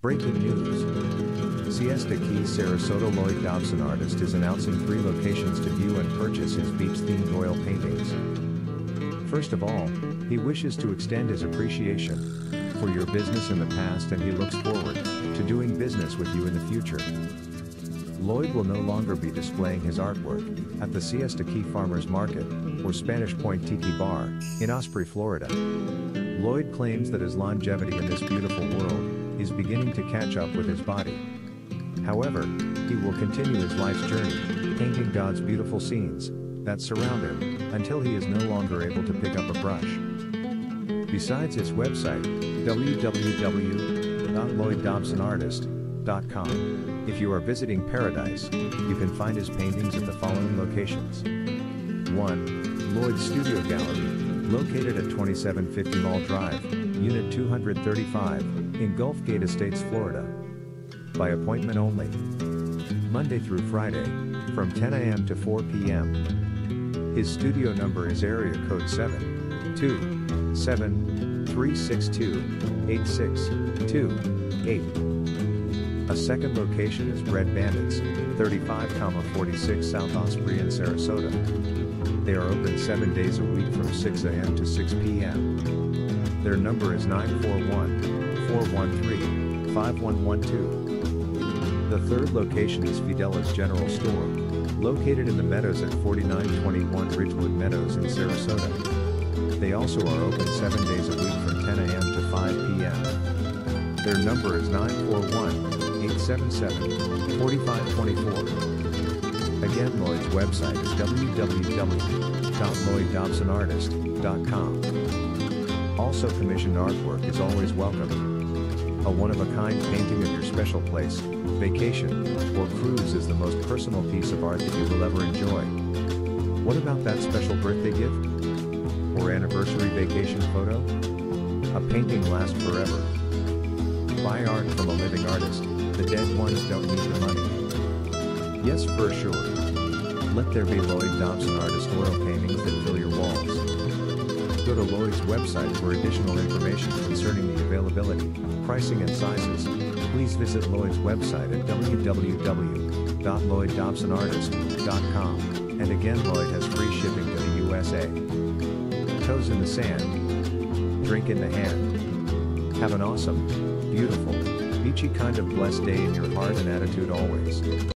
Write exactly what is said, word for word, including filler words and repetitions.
Breaking news. Siesta Key, Sarasota. Lloyd Dobson artist is announcing three locations to view and purchase his beach-themed oil paintings. First of all, he wishes to extend his appreciation for your business in the past, and he looks forward to doing business with you in the future. Lloyd will no longer be displaying his artwork at the Siesta Key Farmers Market or Spanish Point Tiki Bar in Osprey, Florida. Lloyd claims that his longevity in this beautiful world is beginning to catch up with his body. However, he will continue his life's journey, painting God's beautiful scenes that surround him, until he is no longer able to pick up a brush. Besides his website, w w w dot lloyd dobson artist dot com, if you are visiting Paradise, you can find his paintings at the following locations. one. Lloyd's Studio Gallery, located at twenty-seven fifty Mall Drive, Unit two hundred thirty-five, in Gulf Gate Estates, Florida. By appointment only. Monday through Friday, from ten a m to four p m His studio number is area code seven two seven, three six two, eight six two eight. A second location is Red Bandits, thirty-five forty-six South Osprey in Sarasota. They are open seven days a week from six a m to six p m Their number is nine four one, four one three, five one one two. The third location is Fidelis General Store, located in the Meadows at forty-nine twenty-one Ridgewood Meadows in Sarasota. They also are open seven days a week from ten a m to five p m Their number is nine four one, eight seven seven, four five two four. Again, Lloyd's website is w w w dot lloyd dobson artist dot com. Also, commissioned artwork is always welcome. A one-of-a-kind painting of your special place, vacation, or cruise is the most personal piece of art that you will ever enjoy. What about that special birthday gift? Or anniversary vacation photo? A painting lasts forever. Buy art from a living artist. The dead ones don't need your money. Yes, for sure. Let there be Lloyd Dobson artist oil paintings that fill your walls. Go to Lloyd's website for additional information concerning the availability, pricing and sizes. Please visit Lloyd's website at w w w dot lloyd dobson artist dot com, and again, Lloyd has free shipping to the U S A. Toes in the sand, drink in the hand. Have an awesome, beautiful, beachy kind of blessed day in your heart and attitude always.